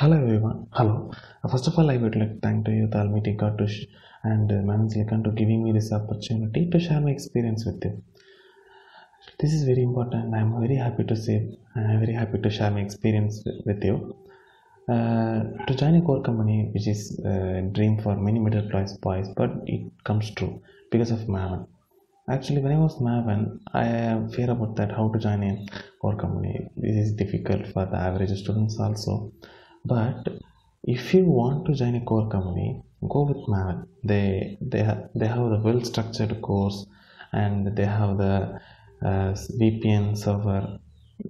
Hello everyone. Hello. First of all, I would like to thank to you, Talmiti Kartush and Maven Silicon, to giving me this opportunity to share my experience with you. This is very important. I am very happy to say, and I am very happy to share my experience with you. To join a core company, which is a dream for many middle class boys, but it comes true because of Maven. Actually, when I was Maven, I am fear about that how to join a core company. This is difficult for the average students also. But if you want to join a core company, go with Maven. They have the well structured course, and they have the VPN server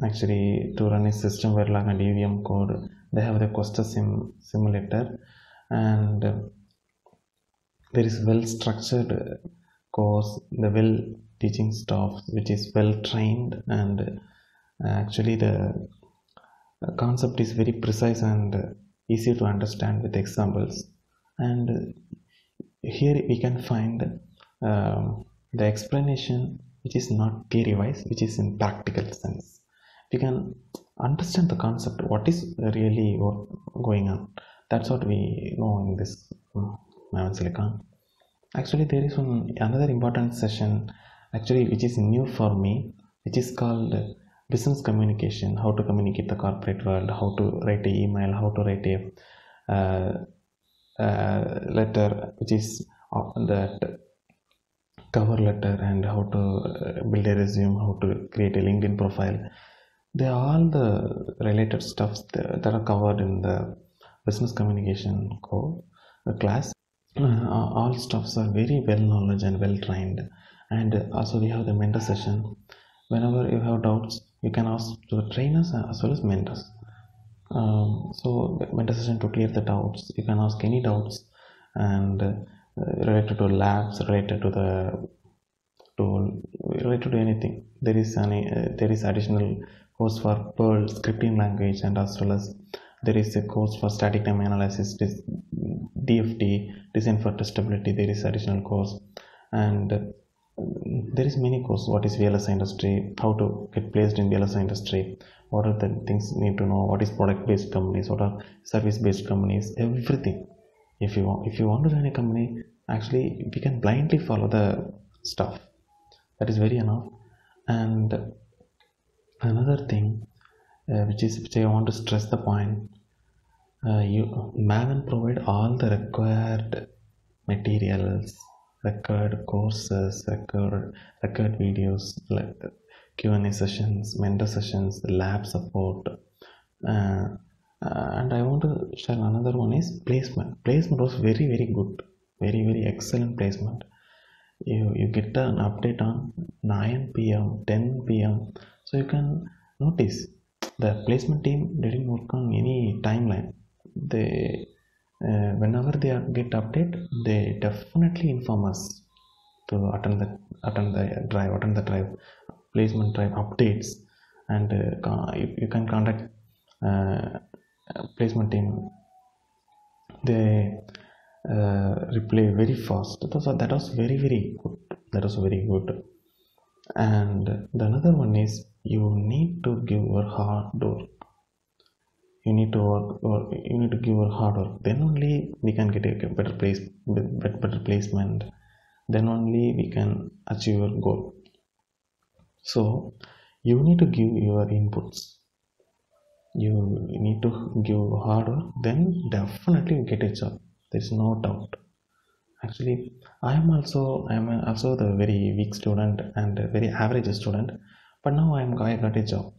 actually to run a system Verilog and UVM code. They have the Costasim simulator, and there is well structured course, the well teaching staff which is well trained, and actually the concept is very precise and easy to understand with examples. And here we can find the explanation which is not theory wise, which is in practical sense. We can understand the concept, what is really going on. That's what we know in this Maven Silicon. Actually, there is another important session actually which is new for me, which is called business communication, how to communicate the corporate world, how to write an email, how to write a letter, which is that cover letter, and how to build a resume, how to create a LinkedIn profile. They are all the related stuffs that are covered in the business communication class. All stuffs are very well knowledge and well trained. And also we have the mentor session. Whenever you have doubts, you can ask to the trainers as well as mentors. So the mentor session to clear the doubts. You can ask any doubts, and related to labs, related to the tool, related to anything. There is additional course for Perl scripting language, and as well as there is a course for static time analysis, DFT, design for testability. There is additional course, and there is many courses. What is VLSI industry, how to get placed in VLSI industry, what are the things you need to know, what is product based companies, what are service based companies, everything. If you want to join a company, actually we can blindly follow the stuff. That is very enough. And another thing which I want to stress the point, Maven provide all the required materials, record courses, record videos, like Q&A sessions, mentor sessions, lab support, and I want to share another one is placement. Placement was very, very good, very, very excellent placement. You get an update on 9 PM, 10 PM, so you can notice the placement team didn't work on any timeline. They whenever they get update, they definitely inform us to attend the drive, placement drive updates, and you can contact placement team. They reply very fast. So that was very, very good. That was very good. And the another one is you need to give your hard work. You need to work, or you need to give your hard work. Then only we can get a better placement. Then only we can achieve your goal. So you need to give your inputs. You need to give hard work. Then definitely you get a job. There is no doubt. Actually, I am also the very weak student and very average student. But now I got a job.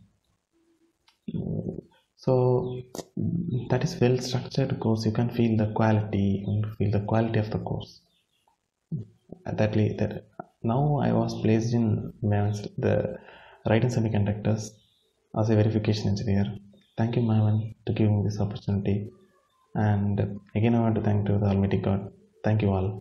So that is well structured course. You can feel the quality, of the course. That now I was placed in the Raiton Semiconductor as a verification engineer. Thank you, Maven, to give me this opportunity. And again, I want to thank the Almighty God. Thank you all.